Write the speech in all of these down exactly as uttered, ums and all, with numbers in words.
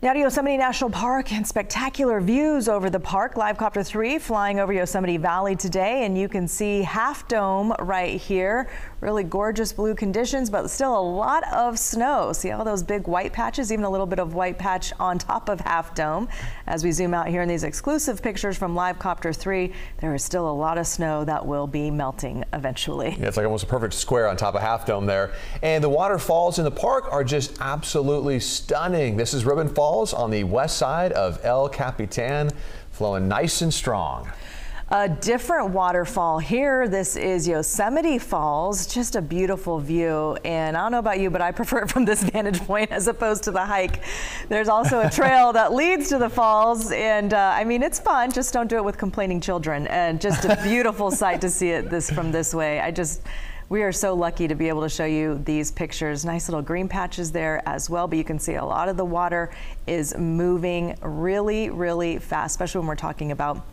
Now to Yosemite National Park and spectacular views over the park. Live Copter three flying over Yosemite Valley today, and you can see Half Dome right here. Really gorgeous blue conditions, but still a lot of snow. See all those big white patches, even a little bit of white patch on top of Half Dome. As we zoom out here in these exclusive pictures from Live Copter three, there is still a lot of snow that will be melting eventually. Yeah, it's like almost a perfect square on top of Half Dome there. And the waterfalls in the park are just absolutely stunning. This is Ribbon Falls on the west side of El Capitan, flowing nice and strong. A different waterfall here. This is Yosemite Falls. Just a beautiful view, and I don't know about you, but I prefer it from this vantage point as opposed to the hike. There's also a trail that leads to the falls, and uh, I mean, it's fun. Just don't do it with complaining children. And just a beautiful sight to see it this from this way. I just We are so lucky to be able to show you these pictures. Nice little green patches there as well, but you can see a lot of the water is moving really, really fast, especially when we're talking about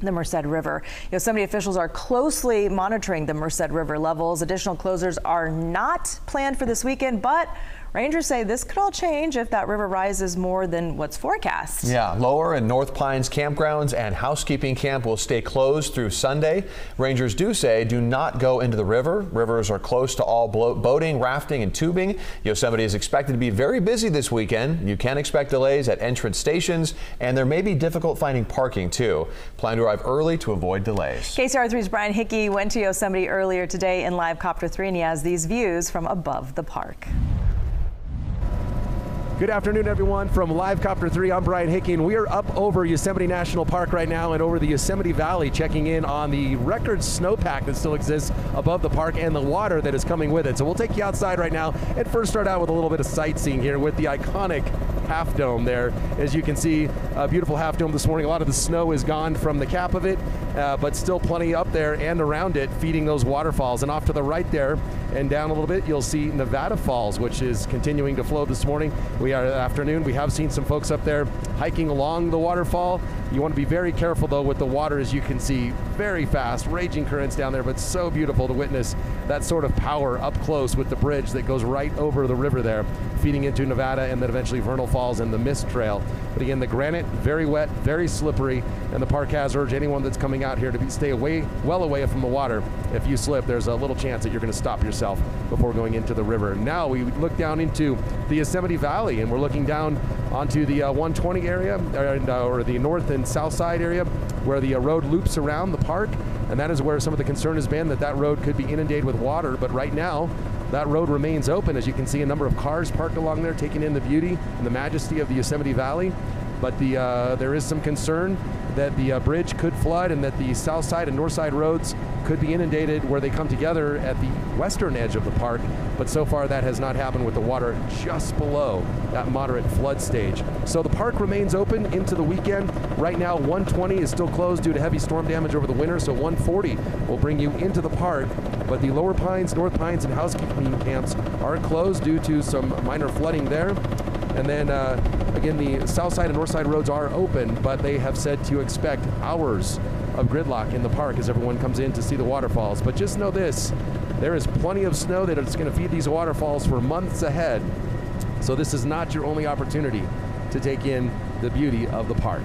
the Merced River. Yosemite officials are closely monitoring the Merced River levels. Additional closures are not planned for this weekend, but rangers say this could all change if that river rises more than what's forecast. Yeah, Lower and North Pines campgrounds and housekeeping camp will stay closed through Sunday. Rangers do say do not go into the river. Rivers are close to all boating, rafting, and tubing. Yosemite is expected to be very busy this weekend. You can expect delays at entrance stations, and there may be difficult finding parking too. Plan to arrive early to avoid delays. K C R A three's Brian Hickey went to Yosemite earlier today in Live Copter three, and he has these views from above the park. Good afternoon, everyone. From Live Copter three, I'm Brian Hickey, and we are up over Yosemite National Park right now and over the Yosemite Valley, checking in on the record snowpack that still exists above the park and the water that is coming with it. So we'll take you outside right now and first start out with a little bit of sightseeing here with the iconic Half Dome there. As you can see, a beautiful Half Dome this morning. A lot of the snow is gone from the cap of it, uh, but still plenty up there and around it feeding those waterfalls. And off to the right there and down a little bit, you'll see Nevada Falls, which is continuing to flow this morning. We We are afternoon. We have seen some folks up there hiking along the waterfall. You want to be very careful though with the water, as you can see, very fast, raging currents down there, but so beautiful to witness that sort of power up close with the bridge that goes right over the river there, feeding into Nevada and then eventually Vernal Falls and the Mist Trail. But again, the granite, very wet, very slippery, and the park has urged anyone that's coming out here to be, stay away, well away from the water. If you slip, there's a little chance that you're going to stop yourself before going into the river. Now we look down into the Yosemite Valley, and we're looking down onto the uh, one twenty area, and, uh, or the north and south side area, where the uh, road loops around the park, and that is where some of the concern has been that that road could be inundated with water. But right now, that road remains open. As you can see, a number of cars parked along there, taking in the beauty and the majesty of the Yosemite Valley. But the uh, there is some concern that the uh, bridge could flood and that the south side and north side roads could be inundated where they come together at the western edge of the park. But so far that has not happened, with the water just below that moderate flood stage. So the park remains open into the weekend. Right now one twenty is still closed due to heavy storm damage over the winter, so one forty will bring you into the park. But the Lower Pines, North Pines, and housekeeping camps are closed due to some minor flooding there. And then uh, again, the south side and north side roads are open, but they have said to expect hours of gridlock in the park as everyone comes in to see the waterfalls. But just know this, there is plenty of snow that is going to feed these waterfalls for months ahead. So this is not your only opportunity to take in the beauty of the park.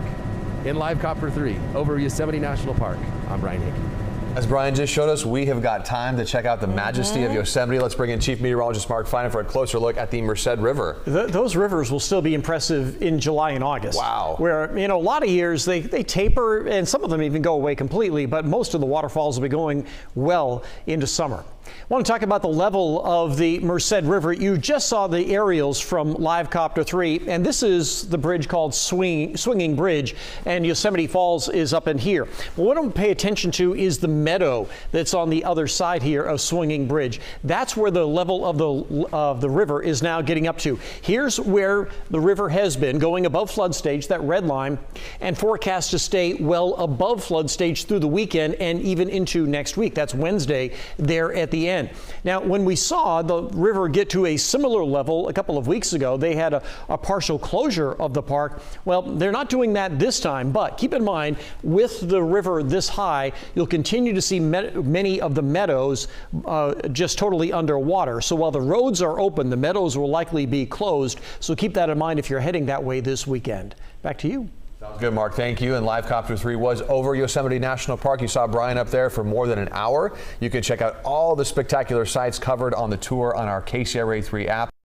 In Live Copter three, over Yosemite National Park, I'm Brian Hickey. As Brian just showed us, we have got time to check out the majesty mm-hmm. of Yosemite. Let's bring in Chief Meteorologist Mark Feiner for a closer look at the Merced River. Th those rivers will still be impressive in July and August. Wow. Where, you know, a lot of years they, they taper, and some of them even go away completely, but most of the waterfalls will be going well into summer. I want to talk about the level of the Merced River. You just saw the aerials from Live Copter three, and this is the bridge called Swing, Swinging Bridge, and Yosemite Falls is up in here. Well, what I'm going to pay attention to is the meadow that's on the other side here of Swinging Bridge. That's where the level of the, of the river is now getting up to. Here's where the river has been, going above flood stage, that red line, and forecast to stay well above flood stage through the weekend and even into next week. That's Wednesday there at the end. Now, when we saw the river get to a similar level a couple of weeks ago, they had a, a partial closure of the park. Well, they're not doing that this time, but keep in mind, with the river this high, you'll continue continue to see many of the meadows uh, just totally underwater. So while the roads are open, the meadows will likely be closed. So keep that in mind if you're heading that way this weekend. Back to you. Sounds good, Mark. Thank you. And Live Copter three was over Yosemite National Park. You saw Brian up there for more than an hour. You can check out all the spectacular sights covered on the tour on our K C R A three app.